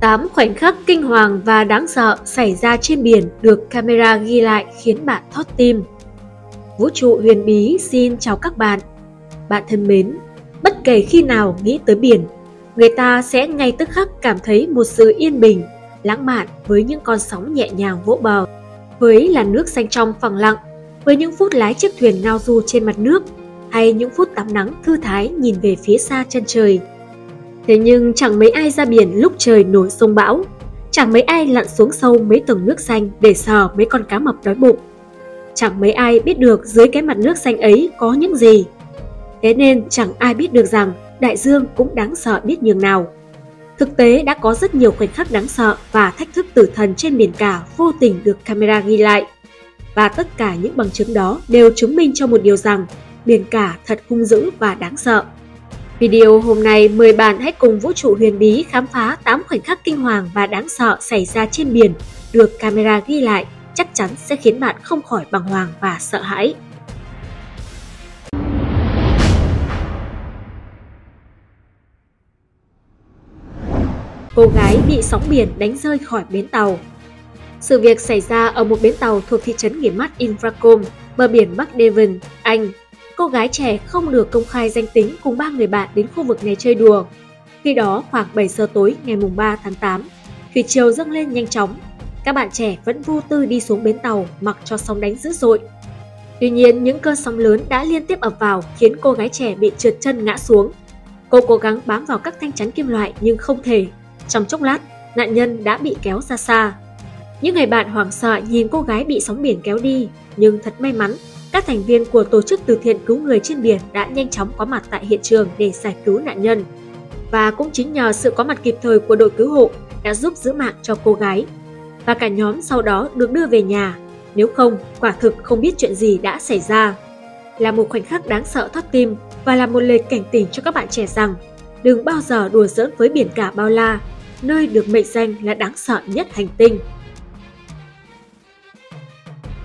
8 khoảnh khắc kinh hoàng và đáng sợ xảy ra trên biển được camera ghi lại khiến bạn thót tim. Vũ trụ huyền bí xin chào các bạn. Bạn thân mến, bất kể khi nào nghĩ tới biển, người ta sẽ ngay tức khắc cảm thấy một sự yên bình, lãng mạn với những con sóng nhẹ nhàng vỗ bờ, với làn nước xanh trong phẳng lặng, với những phút lái chiếc thuyền ngao du trên mặt nước, hay những phút tắm nắng thư thái nhìn về phía xa chân trời. Thế nhưng chẳng mấy ai ra biển lúc trời nổi sông bão, chẳng mấy ai lặn xuống sâu mấy tầng nước xanh để sờ mấy con cá mập đói bụng. Chẳng mấy ai biết được dưới cái mặt nước xanh ấy có những gì. Thế nên chẳng ai biết được rằng đại dương cũng đáng sợ biết nhường nào. Thực tế đã có rất nhiều khoảnh khắc đáng sợ và thách thức tử thần trên biển cả vô tình được camera ghi lại. Và tất cả những bằng chứng đó đều chứng minh cho một điều rằng biển cả thật hung dữ và đáng sợ. Video hôm nay mời bạn hãy cùng Vũ trụ huyền bí khám phá 8 khoảnh khắc kinh hoàng và đáng sợ xảy ra trên biển được camera ghi lại, chắc chắn sẽ khiến bạn không khỏi bàng hoàng và sợ hãi. Cô gái bị sóng biển đánh rơi khỏi bến tàu. Sự việc xảy ra ở một bến tàu thuộc thị trấn nghỉ mát Infracombe, bờ biển Bắc Devon, Anh. Cô gái trẻ không được công khai danh tính cùng 3 người bạn đến khu vực này chơi đùa. Khi đó khoảng 7 giờ tối ngày 3 tháng 8, thủy triều dâng lên nhanh chóng. Các bạn trẻ vẫn vô tư đi xuống bến tàu mặc cho sóng đánh dữ dội. Tuy nhiên, những cơn sóng lớn đã liên tiếp ập vào khiến cô gái trẻ bị trượt chân ngã xuống. Cô cố gắng bám vào các thanh chắn kim loại nhưng không thể. Trong chốc lát, nạn nhân đã bị kéo ra xa. Những người bạn hoảng sợ nhìn cô gái bị sóng biển kéo đi, nhưng thật may mắn, các thành viên của tổ chức từ thiện cứu người trên biển đã nhanh chóng có mặt tại hiện trường để giải cứu nạn nhân. Và cũng chính nhờ sự có mặt kịp thời của đội cứu hộ đã giúp giữ mạng cho cô gái. Và cả nhóm sau đó được đưa về nhà, nếu không, quả thực không biết chuyện gì đã xảy ra. Là một khoảnh khắc đáng sợ thót tim và là một lời cảnh tỉnh cho các bạn trẻ rằng đừng bao giờ đùa giỡn với biển cả bao la, nơi được mệnh danh là đáng sợ nhất hành tinh.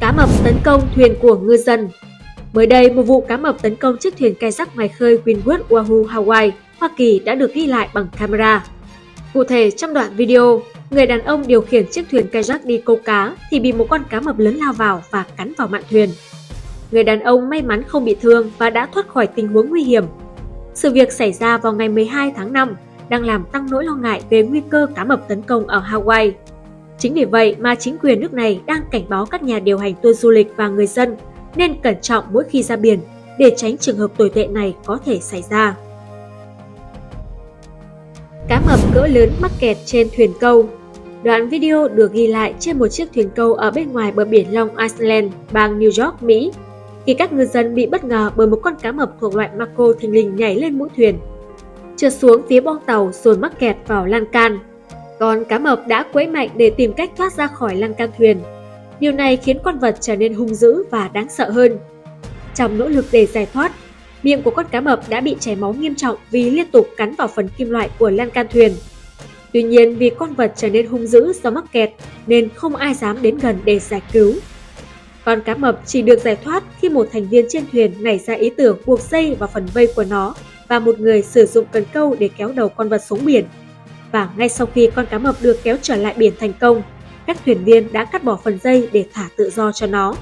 Cá mập tấn công thuyền của ngư dân. Mới đây, một vụ cá mập tấn công chiếc thuyền kayak ngoài khơi Winwood, Wahoo, Hawaii, Hoa Kỳ đã được ghi lại bằng camera. Cụ thể, trong đoạn video, người đàn ông điều khiển chiếc thuyền kayak đi câu cá thì bị một con cá mập lớn lao vào và cắn vào mạn thuyền. Người đàn ông may mắn không bị thương và đã thoát khỏi tình huống nguy hiểm. Sự việc xảy ra vào ngày 12 tháng 5 đang làm tăng nỗi lo ngại về nguy cơ cá mập tấn công ở Hawaii. Chính vì vậy mà chính quyền nước này đang cảnh báo các nhà điều hành tour du lịch và người dân nên cẩn trọng mỗi khi ra biển để tránh trường hợp tồi tệ này có thể xảy ra. Cá mập cỡ lớn mắc kẹt trên thuyền câu. Đoạn video được ghi lại trên một chiếc thuyền câu ở bên ngoài bờ biển Long Island, bang New York, Mỹ, khi các ngư dân bị bất ngờ bởi một con cá mập thuộc loại Mako thình lình nhảy lên mũi thuyền, trượt xuống phía boong tàu rồi mắc kẹt vào lan can. Con cá mập đã quẫy mạnh để tìm cách thoát ra khỏi lan can thuyền. Điều này khiến con vật trở nên hung dữ và đáng sợ hơn. Trong nỗ lực để giải thoát, miệng của con cá mập đã bị chảy máu nghiêm trọng vì liên tục cắn vào phần kim loại của lan can thuyền. Tuy nhiên, vì con vật trở nên hung dữ do mắc kẹt nên không ai dám đến gần để giải cứu. Con cá mập chỉ được giải thoát khi một thành viên trên thuyền nảy ra ý tưởng buộc dây vào phần vây của nó và một người sử dụng cần câu để kéo đầu con vật xuống biển. Và ngay sau khi con cá mập được kéo trở lại biển thành công, các thuyền viên đã cắt bỏ phần dây để thả tự do cho nó.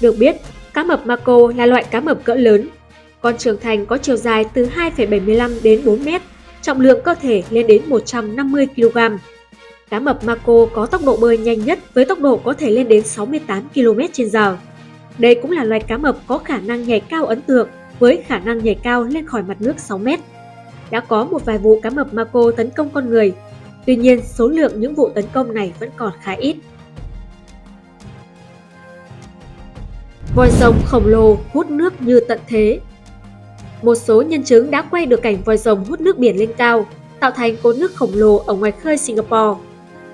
Được biết, cá mập Mako là loại cá mập cỡ lớn. Con trưởng thành có chiều dài từ 2,75 đến 4 mét, trọng lượng cơ thể lên đến 150 kg. Cá mập Mako có tốc độ bơi nhanh nhất với tốc độ có thể lên đến 68 km/h. Đây cũng là loài cá mập có khả năng nhảy cao ấn tượng với khả năng nhảy cao lên khỏi mặt nước 6 mét. Đã có một vài vụ cá mập Mako tấn công con người, tuy nhiên số lượng những vụ tấn công này vẫn còn khá ít. Vòi rồng khổng lồ hút nước như tận thế. Một số nhân chứng đã quay được cảnh vòi rồng hút nước biển lên cao, tạo thành cột nước khổng lồ ở ngoài khơi Singapore.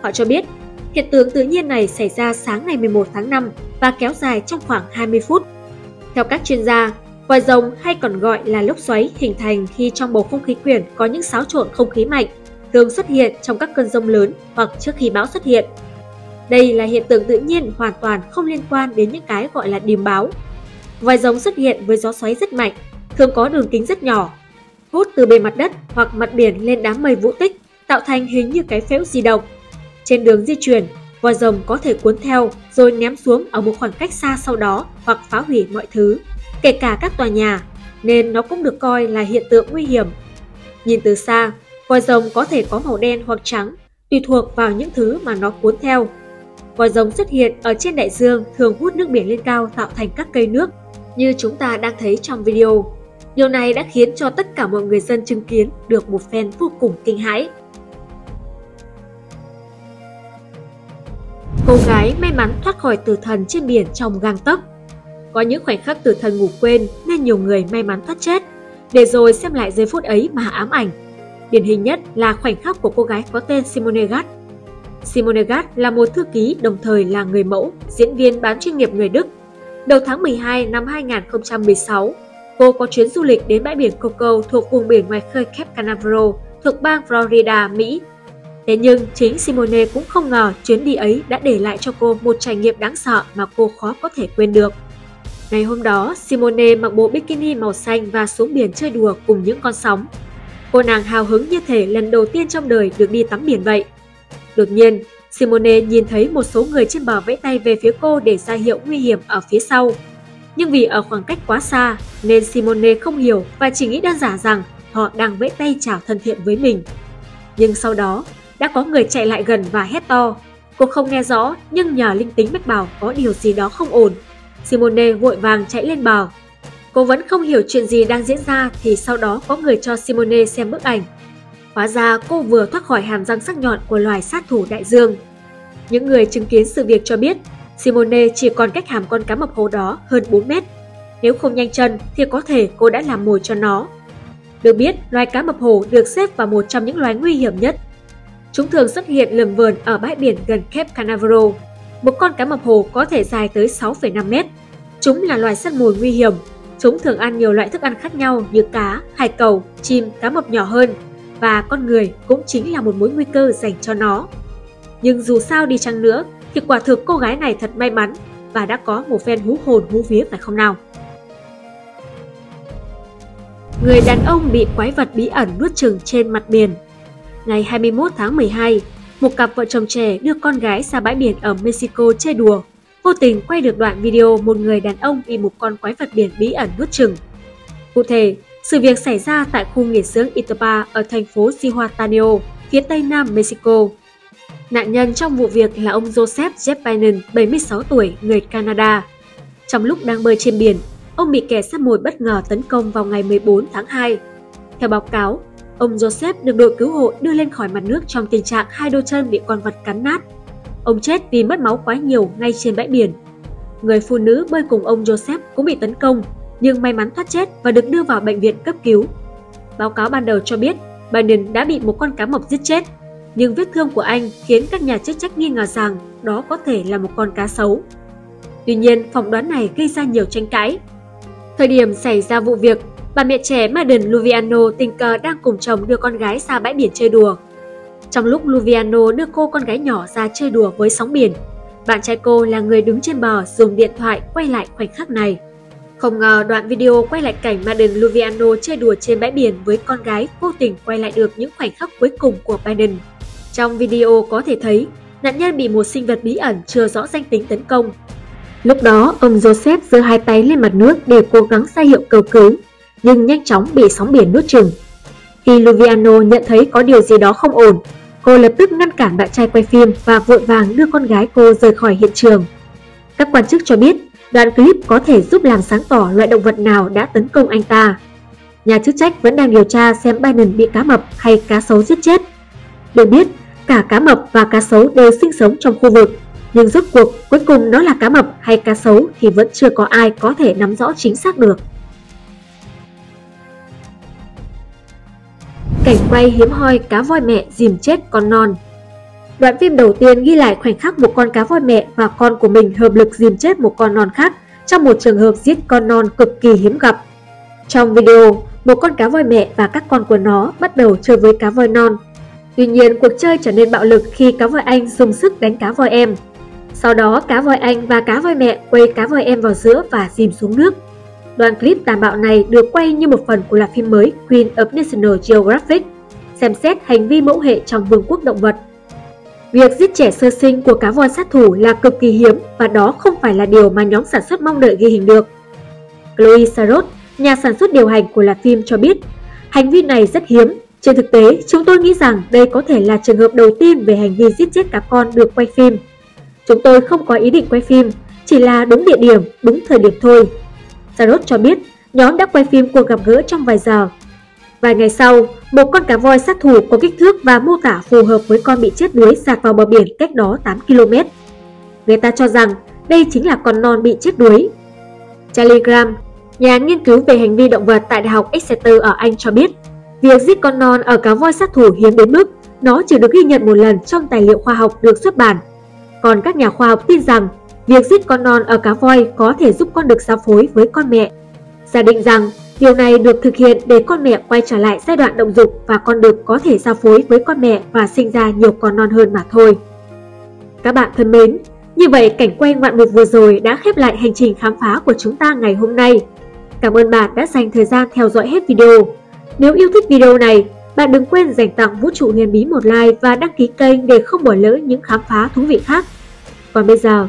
Họ cho biết, hiện tượng tự nhiên này xảy ra sáng ngày 11 tháng 5 và kéo dài trong khoảng 20 phút. Theo các chuyên gia, vòi rồng hay còn gọi là lốc xoáy hình thành khi trong bầu không khí quyển có những xáo trộn không khí mạnh, thường xuất hiện trong các cơn giông lớn hoặc trước khi bão xuất hiện. Đây là hiện tượng tự nhiên hoàn toàn không liên quan đến những cái gọi là điềm báo. Vòi rồng xuất hiện với gió xoáy rất mạnh, thường có đường kính rất nhỏ, hút từ bề mặt đất hoặc mặt biển lên đám mây vũ tích, tạo thành hình như cái phễu di động. Trên đường di chuyển, vòi rồng có thể cuốn theo rồi ném xuống ở một khoảng cách xa sau đó hoặc phá hủy mọi thứ, kể cả các tòa nhà, nên nó cũng được coi là hiện tượng nguy hiểm. Nhìn từ xa, vòi rồng có thể có màu đen hoặc trắng, tùy thuộc vào những thứ mà nó cuốn theo. Vòi rồng xuất hiện ở trên đại dương thường hút nước biển lên cao tạo thành các cây nước, như chúng ta đang thấy trong video. Điều này đã khiến cho tất cả mọi người dân chứng kiến được một phen vô cùng kinh hãi. Cô gái may mắn thoát khỏi tử thần trên biển trong gang tấc. Có những khoảnh khắc tử thần ngủ quên nên nhiều người may mắn thoát chết, để rồi xem lại giây phút ấy mà ám ảnh. Điển hình nhất là khoảnh khắc của cô gái có tên Simone Gatt. Simone Gatt là một thư ký đồng thời là người mẫu, diễn viên bán chuyên nghiệp người Đức. Đầu tháng 12 năm 2016, cô có chuyến du lịch đến bãi biển Cocoa thuộc vùng biển ngoài khơi Cape Canaveral thuộc bang Florida, Mỹ. Thế nhưng chính Simone cũng không ngờ chuyến đi ấy đã để lại cho cô một trải nghiệm đáng sợ mà cô khó có thể quên được. Ngày hôm đó, Simone mặc bộ bikini màu xanh và xuống biển chơi đùa cùng những con sóng. Cô nàng hào hứng như thể lần đầu tiên trong đời được đi tắm biển vậy. Đột nhiên, Simone nhìn thấy một số người trên bờ vẫy tay về phía cô để ra hiệu nguy hiểm ở phía sau. Nhưng vì ở khoảng cách quá xa nên Simone không hiểu và chỉ nghĩ đơn giản rằng họ đang vẫy tay chào thân thiện với mình. Nhưng sau đó, đã có người chạy lại gần và hét to. Cô không nghe rõ nhưng nhờ linh tính mách bảo có điều gì đó không ổn. Simone vội vàng chạy lên bờ. Cô vẫn không hiểu chuyện gì đang diễn ra thì sau đó có người cho Simone xem bức ảnh. Hóa ra cô vừa thoát khỏi hàm răng sắc nhọn của loài sát thủ đại dương. Những người chứng kiến sự việc cho biết Simone chỉ còn cách hàm con cá mập hồ đó hơn 4 mét. Nếu không nhanh chân thì có thể cô đã làm mồi cho nó. Được biết, loài cá mập hồ được xếp vào một trong những loài nguy hiểm nhất. Chúng thường xuất hiện lờn vờn ở bãi biển gần Cape Canaveral. Một con cá mập hồ có thể dài tới 6,5 mét. Chúng là loài săn mồi nguy hiểm. Chúng thường ăn nhiều loại thức ăn khác nhau như cá, hải cẩu, chim, cá mập nhỏ hơn. Và con người cũng chính là một mối nguy cơ dành cho nó. Nhưng dù sao đi chăng nữa thì quả thực cô gái này thật may mắn và đã có một phen hú hồn hú vía phải không nào? Người đàn ông bị quái vật bí ẩn nuốt chửng trên mặt biển. Ngày 21 tháng 12, một cặp vợ chồng trẻ đưa con gái ra bãi biển ở Mexico chơi đùa, vô tình quay được đoạn video một người đàn ông bị một con quái vật biển bí ẩn nuốt chửng. Cụ thể, sự việc xảy ra tại khu nghỉ dưỡng Itaba ở thành phố Sihuatanejo, phía tây nam Mexico. Nạn nhân trong vụ việc là ông Joseph Jeffrey Nen, 76 tuổi, người Canada. Trong lúc đang bơi trên biển, ông bị kẻ săn mồi bất ngờ tấn công vào ngày 14 tháng 2. Theo báo cáo, ông Joseph được đội cứu hộ đưa lên khỏi mặt nước trong tình trạng hai đôi chân bị con vật cắn nát. Ông chết vì mất máu quá nhiều ngay trên bãi biển. Người phụ nữ bơi cùng ông Joseph cũng bị tấn công, nhưng may mắn thoát chết và được đưa vào bệnh viện cấp cứu. Báo cáo ban đầu cho biết, bà Nen đã bị một con cá mập giết chết, nhưng vết thương của anh khiến các nhà chức trách nghi ngờ rằng đó có thể là một con cá sấu. Tuy nhiên, phỏng đoán này gây ra nhiều tranh cãi. Thời điểm xảy ra vụ việc, bà mẹ trẻ Madden Luviano tình cờ đang cùng chồng đưa con gái ra bãi biển chơi đùa. Trong lúc Luviano đưa cô con gái nhỏ ra chơi đùa với sóng biển, bạn trai cô là người đứng trên bờ dùng điện thoại quay lại khoảnh khắc này. Không ngờ đoạn video quay lại cảnh Madden Luviano chơi đùa trên bãi biển với con gái vô tình quay lại được những khoảnh khắc cuối cùng của Madden. Trong video có thể thấy, nạn nhân bị một sinh vật bí ẩn chưa rõ danh tính tấn công. Lúc đó, ông Joseph giơ hai tay lên mặt nước để cố gắng ra hiệu cầu cứu, nhưng nhanh chóng bị sóng biển nuốt chửng. Khi Luviano nhận thấy có điều gì đó không ổn, cô lập tức ngăn cản bạn trai quay phim và vội vàng đưa con gái cô rời khỏi hiện trường. Các quan chức cho biết, đoạn clip có thể giúp làm sáng tỏ loại động vật nào đã tấn công anh ta. Nhà chức trách vẫn đang điều tra xem Biden bị cá mập hay cá sấu giết chết. Được biết, cả cá mập và cá sấu đều sinh sống trong khu vực, nhưng rốt cuộc cuối cùng nó là cá mập hay cá sấu thì vẫn chưa có ai có thể nắm rõ chính xác được. Cảnh quay hiếm hoi cá voi mẹ dìm chết con non. Đoạn phim đầu tiên ghi lại khoảnh khắc một con cá voi mẹ và con của mình hợp lực dìm chết một con non khác trong một trường hợp giết con non cực kỳ hiếm gặp. Trong video, một con cá voi mẹ và các con của nó bắt đầu chơi với cá voi non. Tuy nhiên, cuộc chơi trở nên bạo lực khi cá voi anh dùng sức đánh cá voi em. Sau đó, cá voi anh và cá voi mẹ quay cá voi em vào giữa và dìm xuống nước. Đoạn clip tàn bạo này được quay như một phần của loạt phim mới Queen of National Geographic. xem xét hành vi mẫu hệ trong vương quốc động vật. Việc giết trẻ sơ sinh của cá voi sát thủ là cực kỳ hiếm và đó không phải là điều mà nhóm sản xuất mong đợi ghi hình được. Chloe Saros, nhà sản xuất điều hành của loạt phim cho biết, hành vi này rất hiếm. Trên thực tế, chúng tôi nghĩ rằng đây có thể là trường hợp đầu tiên về hành vi giết chết cá con được quay phim. Chúng tôi không có ý định quay phim, chỉ là đúng địa điểm, đúng thời điểm thôi. Saros cho biết, nhóm đã quay phim cuộc gặp gỡ trong vài giờ. Vài ngày sau, một con cá voi sát thủ có kích thước và mô tả phù hợp với con bị chết đuối dạt vào bờ biển cách đó 8 km. Người ta cho rằng đây chính là con non bị chết đuối. Charlie Graham, nhà nghiên cứu về hành vi động vật tại Đại học Exeter ở Anh cho biết, việc giết con non ở cá voi sát thủ hiếm đến mức nó chỉ được ghi nhận một lần trong tài liệu khoa học được xuất bản. Còn các nhà khoa học tin rằng việc giết con non ở cá voi có thể giúp con được giao phối với con mẹ. Giả định rằng điều này được thực hiện để con mẹ quay trở lại giai đoạn động dục và con đực có thể giao phối với con mẹ và sinh ra nhiều con non hơn mà thôi. Các bạn thân mến, như vậy cảnh quay ngoạn mục vừa rồi đã khép lại hành trình khám phá của chúng ta ngày hôm nay. Cảm ơn bạn đã dành thời gian theo dõi hết video. Nếu yêu thích video này, bạn đừng quên dành tặng Vũ Trụ Huyền Bí một like và đăng ký kênh để không bỏ lỡ những khám phá thú vị khác. Còn bây giờ,